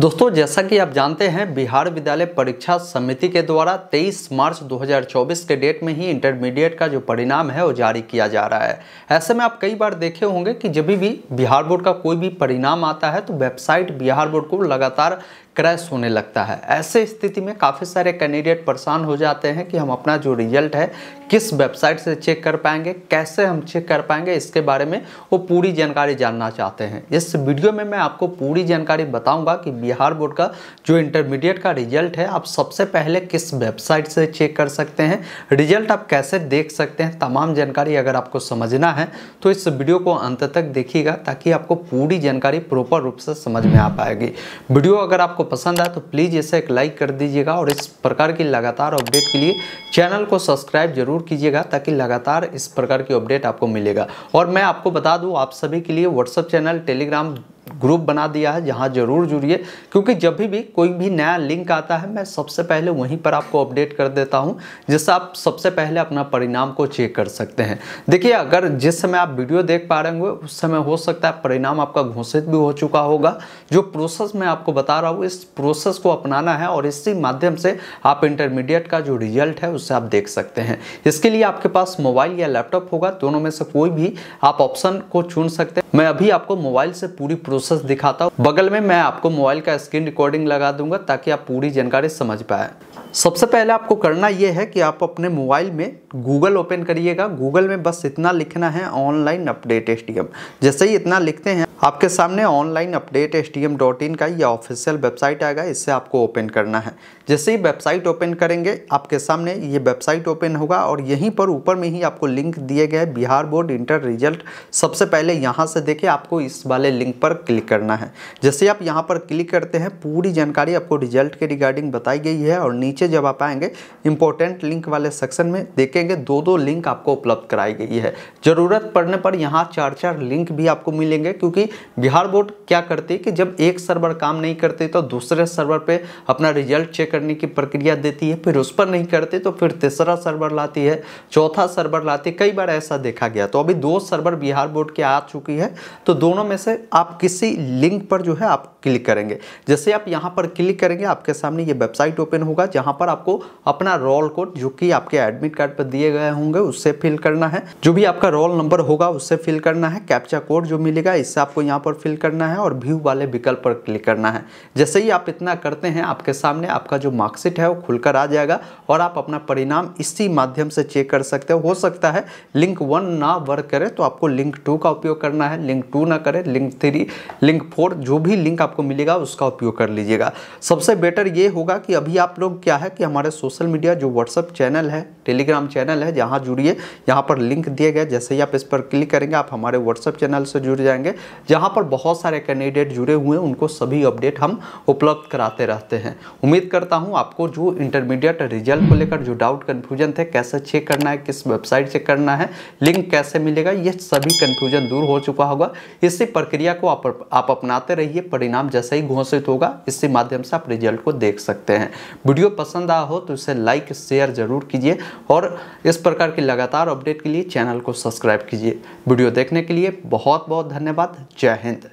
दोस्तों जैसा कि आप जानते हैं, बिहार विद्यालय परीक्षा समिति के द्वारा 23 मार्च 2024 के डेट में ही इंटरमीडिएट का जो परिणाम है वो जारी किया जा रहा है। ऐसे में आप कई बार देखे होंगे कि जब भी बिहार बोर्ड का कोई भी परिणाम आता है तो वेबसाइट बिहार बोर्ड को लगातार क्रैश होने लगता है। ऐसे स्थिति में काफ़ी सारे कैंडिडेट परेशान हो जाते हैं कि हम अपना जो रिजल्ट है किस वेबसाइट से चेक कर पाएंगे, कैसे हम चेक कर पाएंगे, इसके बारे में वो पूरी जानकारी जानना चाहते हैं। इस वीडियो में मैं आपको पूरी जानकारी बताऊंगा कि बिहार बोर्ड का जो इंटरमीडिएट का रिजल्ट है आप सबसे पहले किस वेबसाइट से चेक कर सकते हैं, रिजल्ट आप कैसे देख सकते हैं। तमाम जानकारी अगर आपको समझना है तो इस वीडियो को अंत तक देखिएगा ताकि आपको पूरी जानकारी प्रॉपर रूप से समझ में आ पाएगी। वीडियो अगर आपको पसंद आए तो प्लीज इसे एक लाइक कर दीजिएगा और इस प्रकार की लगातार अपडेट के लिए चैनल को सब्सक्राइब जरूर कीजिएगा ताकि लगातार इस प्रकार की अपडेट आपको मिलेगा। और मैं आपको बता दूं, आप सभी के लिए व्हाट्सएप चैनल, टेलीग्राम ग्रुप बना दिया है जहां जरूर जुड़िए, क्योंकि जब भी कोई भी नया लिंक आता है मैं सबसे पहले वहीं पर आपको अपडेट कर देता हूं, जिससे आप सबसे पहले अपना परिणाम को चेक कर सकते हैं। देखिए, अगर जिस समय आप वीडियो देख पा रहे होंगे उस समय हो सकता है परिणाम आपका घोषित भी हो चुका होगा। जो प्रोसेस मैं आपको बता रहा हूँ इस प्रोसेस को अपनाना है और इसी माध्यम से आप इंटरमीडिएट का जो रिजल्ट है उसे आप देख सकते हैं। इसके लिए आपके पास मोबाइल या लैपटॉप होगा, दोनों में से कोई भी आप ऑप्शन को चुन सकते हैं। मैं अभी आपको मोबाइल से पूरी प्रोसेस दिखाता हूँ, बगल में मैं आपको मोबाइल का स्क्रीन रिकॉर्डिंग लगा दूंगा ताकि आप पूरी जानकारी समझ पाए। सबसे पहले आपको करना यह है कि आप अपने मोबाइल में गूगल ओपन करिएगा। गूगल में बस इतना लिखना है, ऑनलाइन अपडेट STM। जैसे ही इतना लिखते हैं आपके सामने ऑनलाइन अपडेट stm.in का यह ऑफिशियल वेबसाइट आएगा, इससे आपको ओपन करना है। जैसे ही वेबसाइट ओपन करेंगे आपके सामने ये वेबसाइट ओपन होगा और यहीं पर ऊपर में ही आपको लिंक दिए गए बिहार बोर्ड इंटर रिजल्ट। सबसे पहले यहाँ से देखिए, आपको इस वाले लिंक पर क्लिक करना है। जैसे आप यहाँ पर क्लिक करते हैं पूरी जानकारी आपको रिजल्ट के रिगार्डिंग बताई गई है और नीचे जब आप आएंगे इंपॉर्टेंट लिंक वाले सेक्शन में देखेंगे दो लिंक आपको उपलब्ध कराई गई है। ज़रूरत पड़ने पर यहाँ चार लिंक भी आपको मिलेंगे, क्योंकि बिहार बोर्ड क्या करती है कि जब एक सर्वर काम नहीं करते तो दूसरे सर्वर पे अपना रिजल्ट चेक करने की प्रक्रिया देती है, फिर उस पर नहीं करते तो फिर तीसरा सर्वर लाती है, चौथा सर्वर लाती है। कई बार ऐसा देखा गया। तो अभी दो सर्वर बिहार बोर्ड के आ चुकी है, तो दोनों में से आप किसी लिंक पर जो है आप क्लिक करेंगे। जैसे आप यहाँ पर क्लिक करेंगे आपके सामने ये वेबसाइट ओपन होगा, जहाँ पर आपको अपना रोल कोड जो कि आपके एडमिट कार्ड पर दिए गए होंगे उससे फिल करना है, जो भी आपका रोल नंबर होगा उससे फिल करना है, कैप्चा कोड जो मिलेगा इससे आपको यहाँ पर फिल करना है और व्यू वाले विकल्प पर क्लिक करना है। जैसे ही आप इतना करते हैं आपके सामने आपका जो मार्कशीट है वो खुलकर आ जाएगा और आप अपना परिणाम इसी माध्यम से चेक कर सकते हो सकता है लिंक 1 ना वर्क करे तो आपको लिंक 2 का उपयोग करना है, लिंक 2 ना करे लिंक 3, लिंक 4, जो भी लिंक आपको मिलेगा उसका उपयोग कर लीजिएगा। सबसे बेटर ये होगा कि अभी आप लोग क्या है कि हमारे सोशल मीडिया जो व्हाट्सएप चैनल है, टेलीग्राम चैनल है, जहाँ जुड़िए। यहाँ पर लिंक दिए गए, जैसे ही आप इस पर क्लिक करेंगे आप हमारे व्हाट्सएप चैनल से जुड़ जाएंगे, जहाँ पर बहुत सारे कैंडिडेट जुड़े हुए हैं, उनको सभी अपडेट हम उपलब्ध कराते रहते हैं। उम्मीद करता हूँ आपको जो इंटरमीडिएट रिजल्ट को लेकर जो डाउट कन्फ्यूजन थे, कैसे चेक करना है, किस वेबसाइट चेक करना है, लिंक कैसे मिलेगा, ये सभी कन्फ्यूजन दूर हो चुका होगा। इसी प्रक्रिया को आप अपनाते रहिए। परिणाम जैसे ही घोषित होगा इसी माध्यम से आप रिजल्ट को देख सकते हैं। वीडियो पसंद आया हो तो इसे लाइक शेयर जरूर कीजिए और इस प्रकार की लगातार अपडेट के लिए चैनल को सब्सक्राइब कीजिए। वीडियो देखने के लिए बहुत बहुत धन्यवाद। जय हिंद।